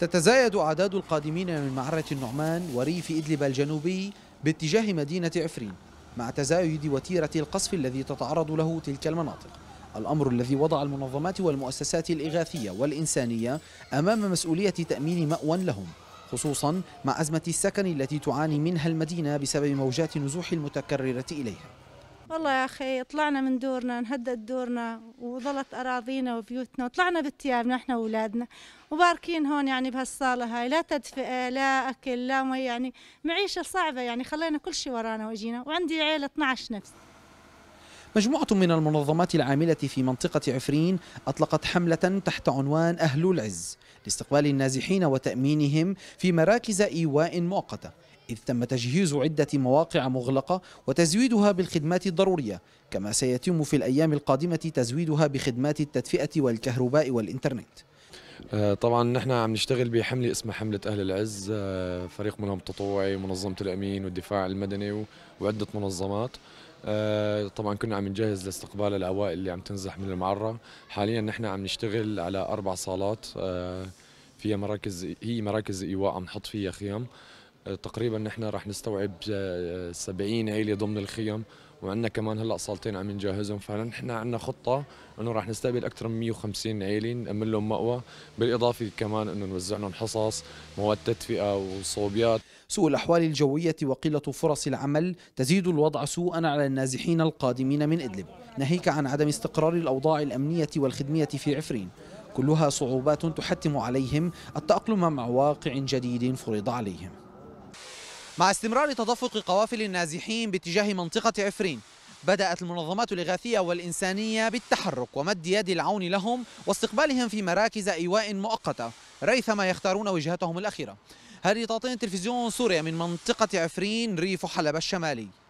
تتزايد أعداد القادمين من معرة النعمان وريف إدلب الجنوبي باتجاه مدينة عفرين مع تزايد وتيرة القصف الذي تتعرض له تلك المناطق، الأمر الذي وضع المنظمات والمؤسسات الإغاثية والإنسانية أمام مسؤولية تأمين مأوى لهم، خصوصا مع أزمة السكن التي تعاني منها المدينة بسبب موجات النزوح المتكررة إليها. والله يا أخي طلعنا من دورنا، نهدد دورنا وظلت أراضينا وبيوتنا، وطلعنا بثيابنا إحنا وأولادنا وباركين هون يعني بهالصالة هاي، لا تدفئة لا أكل لا مي، يعني معيشة صعبة، يعني خلينا كل شيء ورانا وأجينا، وعندي عيلة 12 نفس. مجموعة من المنظمات العاملة في منطقة عفرين أطلقت حملة تحت عنوان أهل العز لاستقبال النازحين وتأمينهم في مراكز إيواء مؤقتة، إذ تم تجهيز عدة مواقع مغلقة وتزويدها بالخدمات الضرورية، كما سيتم في الأيام القادمة تزويدها بخدمات التدفئة والكهرباء والإنترنت. طبعا نحن عم نشتغل بحملة اسمها حملة أهل العز، فريق منهم تطوعي منظمة الأمين والدفاع المدني وعدة منظمات. طبعا كنا عم نجهز لاستقبال العوائل اللي عم تنزح من المعرة. حاليا نحن عم نشتغل على 4 صالات فيها مراكز إيواء، عم نحط فيها خيام. تقريبا نحن رح نستوعب 70 عيلة ضمن الخيم، وعندنا كمان هلا 2 صالتين عم نجهزهم، فنحن عندنا خطة انه رح نستقبل اكثر من 150 عيلة نأمن لهم مأوى، بالاضافة كمان انه نوزع لهم حصص، مواد تدفئة وصوبيات. سوء الأحوال الجوية وقلة فرص العمل تزيد الوضع سوءا على النازحين القادمين من إدلب، ناهيك عن عدم استقرار الأوضاع الأمنية والخدمية في عفرين، كلها صعوبات تحتم عليهم التأقلم مع واقع جديد فرض عليهم. مع استمرار تدفق قوافل النازحين باتجاه منطقة عفرين، بدأت المنظمات الإغاثية والإنسانية بالتحرك ومد يد العون لهم واستقبالهم في مراكز إيواء مؤقتة ريثما يختارون وجهتهم الأخيرة. هاري تعطين، تلفزيون سوريا، من منطقة عفرين ريف حلب الشمالي.